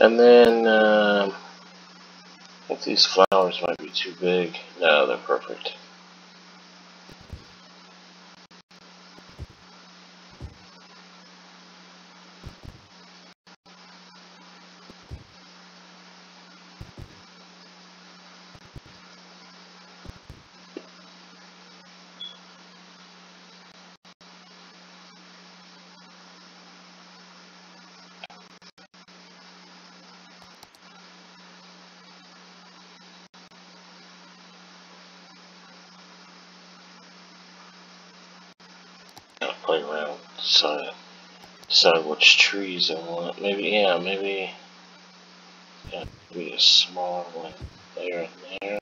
And then I think these flowers might be too big. No, they're perfect. Play around, decide which trees I want. Maybe a smaller one there and there.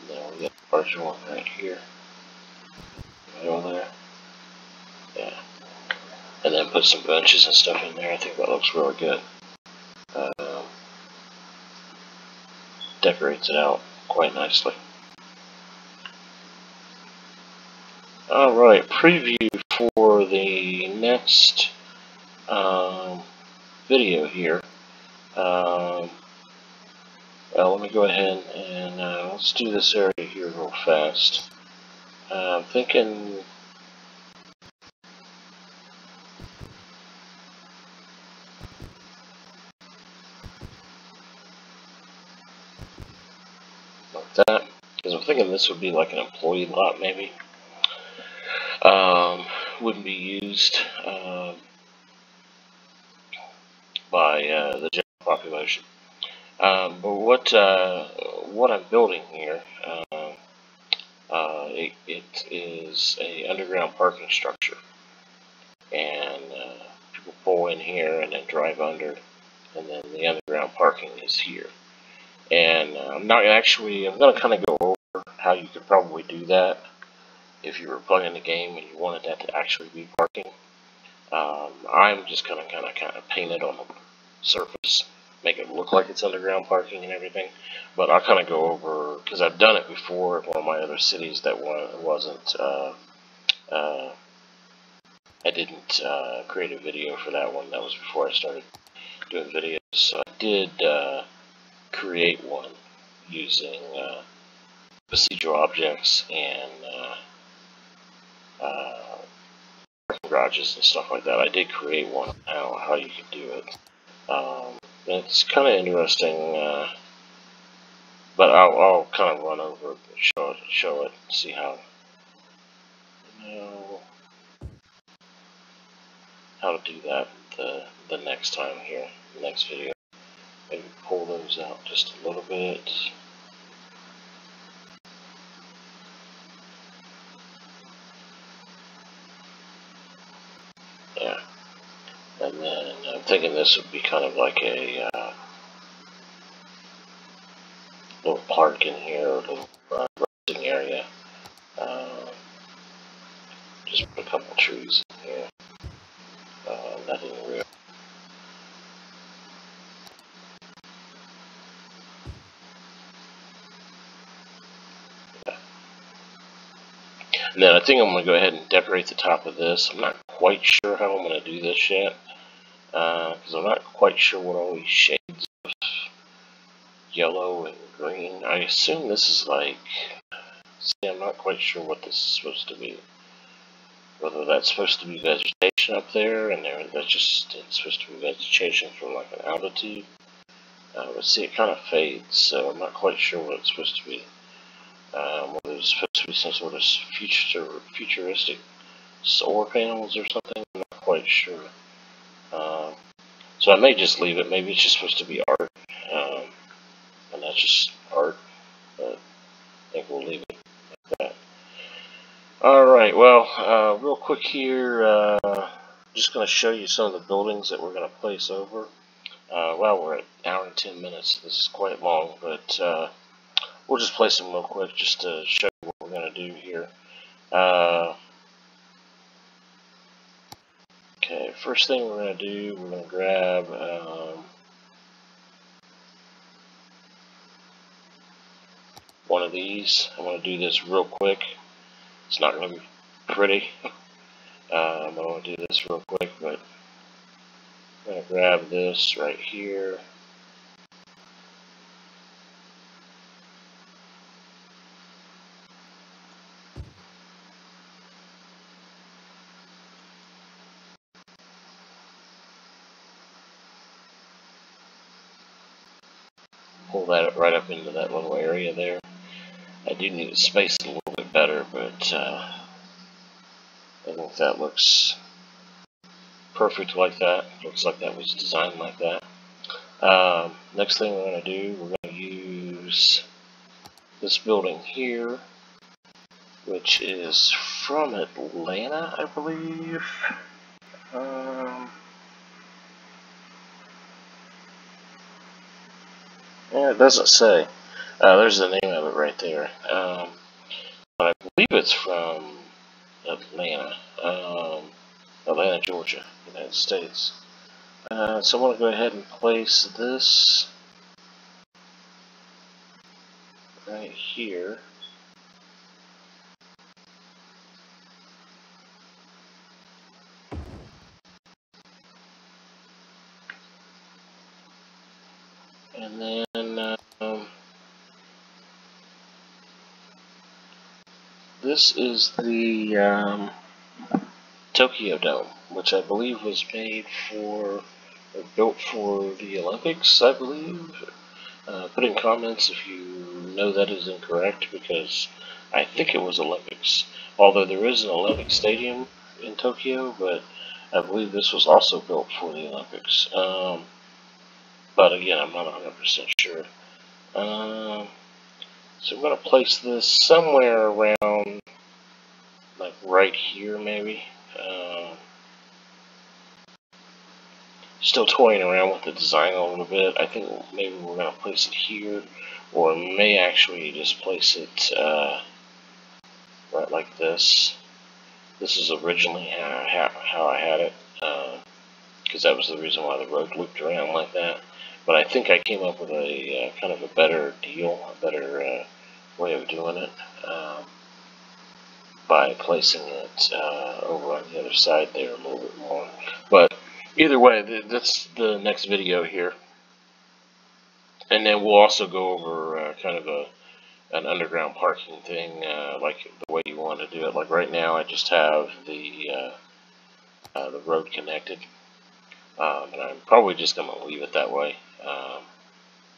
And then we got a larger one right here, right over there. Yeah, and then put some benches and stuff in there. I think that looks really good. Decorates it out quite nicely. Alright, preview for the next video here. Well, let me go ahead and let's do this area here real fast. I'm thinking like that, because I'm thinking this would be like an employee lot maybe. Wouldn't be used by the general population. But what I'm building here, it is a underground parking structure, and people pull in here and then drive under, and then the underground parking is here. And I'm going to kind of go over how you could probably do that. If you were playing the game and you wanted that to actually be parking, I'm just going to kind of paint it on the surface, make it look like it's underground parking and everything. But I'll kind of go over, because I've done it before at one of my other cities that wasn't, I didn't create a video for that one. That was before I started doing videos. So I did create one using procedural objects and parking garages and stuff like that. I did create one now, how you can do it. It's kind of interesting, but I'll kind of run over it, show it, see how, how to do that the next time here, the next video. Maybe pull those out just a little bit. And then I'm thinking this would be kind of like a little park in here, a little resting area. Just put a couple trees in here. Nothing real. Yeah. And then I think I'm going to go ahead and decorate the top of this. I'm not quite sure how I'm going to do this yet. Because I'm not quite sure what all these shades of yellow and green. I assume this is like, see, I'm not quite sure what this is supposed to be. Whether that's supposed to be vegetation up there, and that's just, it's supposed to be vegetation from like an altitude. But see, it kind of fades, so I'm not quite sure what it's supposed to be. Well, there's supposed to be some sort of futuristic solar panels or something. I'm not quite sure. So I may just leave it. Maybe it's just supposed to be art, and that's just art. But I think we'll leave it like that. All right. Well, real quick here, just going to show you some of the buildings that we're going to place over. Well, we're at an hour and 10 minutes. This is quite long, but we'll just place them real quick just to show you what we're going to do here. Okay, first thing we're going to do, we're going to grab one of these. I'm going to do this real quick. It's not going to be pretty. I'm going to do this real quick, but I'm going to grab this right here. Pull that right up into that little area there. I do need to space it a little bit better, but I think that looks perfect like that. Looks like that was designed like that. Next thing we're going to do, we're going to use this building here, which is from Atlanta, I believe. Yeah, it doesn't say. There's the name of it right there. But I believe it's from Atlanta, Atlanta, Georgia, United States. So I want to go ahead and place this right here. And then this is the Tokyo Dome, which I believe was made for, or built for the Olympics, I believe. Put in comments if you know that is incorrect, because I think it was Olympics. Although there is an Olympic stadium in Tokyo, but I believe this was also built for the Olympics. But again, I'm not 100% sure. So I'm going to place this somewhere around, like right here maybe. Still toying around with the design a little bit. I think maybe we're going to place it here, or may actually just place it right like this. This is originally how I had it, because that was the reason why the road looped around like that. But I think I came up with a kind of a better deal, a better way of doing it by placing it over on the other side there a little bit more. But either way, that's the next video here. And then we'll also go over kind of an underground parking thing, like the way you want to do it. Like right now, I just have the road connected. And I'm probably just going to leave it that way,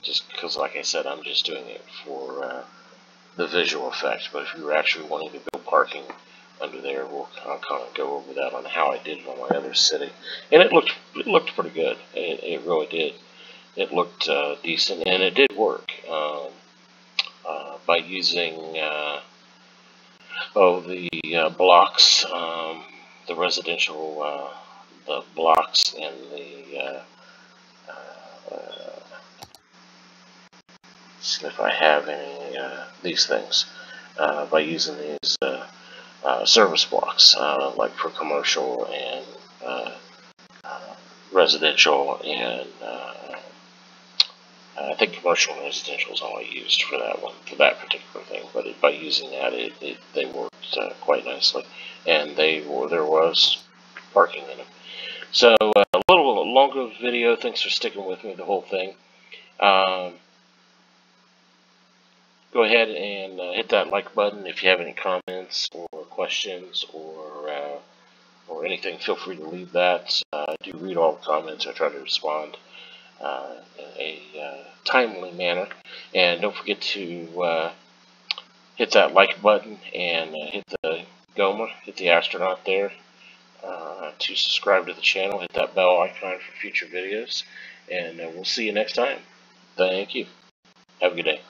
just because, like I said, I'm just doing it for the visual effect. But if you're actually wanting to build parking under there, I'll kind of go over that on how I did it on my other city. And it looked pretty good. It really did. It looked decent, and it did work by using the blocks, the residential. The blocks and the see if I have any these things by using these service blocks, like for commercial and residential, and I think commercial and residential is all I used for that one, for that particular thing. But by using that, they worked quite nicely, and there was parking in them. So a little longer video. Thanks for sticking with me the whole thing. Go ahead and hit that like button. If you have any comments or questions or anything, feel free to leave that. I do read all the comments. I try to respond in a timely manner. And don't forget to hit that like button and hit the Gomer, hit the astronaut there. To subscribe to the channel, hit that bell icon for future videos, and we'll see you next time. Thank you. Have a good day.